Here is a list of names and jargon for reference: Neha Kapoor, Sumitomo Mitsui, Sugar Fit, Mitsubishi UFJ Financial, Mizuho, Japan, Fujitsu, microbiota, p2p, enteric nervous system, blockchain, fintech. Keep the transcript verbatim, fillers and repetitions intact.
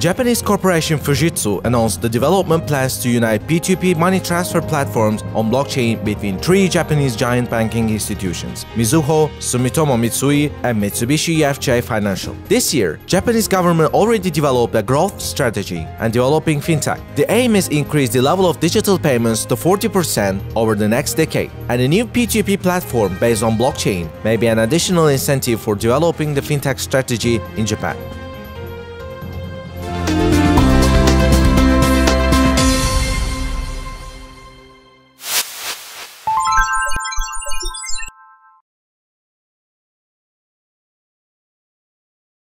Japanese corporation Fujitsu announced the development plans to unite P two P money transfer platforms on blockchain between three Japanese giant banking institutions, Mizuho, Sumitomo Mitsui, and Mitsubishi U F J Financial. This year, Japanese government already developed a growth strategy and developing fintech. The aim is to increase the level of digital payments to forty percent over the next decade, and a new P two P platform based on blockchain may be an additional incentive for developing the fintech strategy in Japan.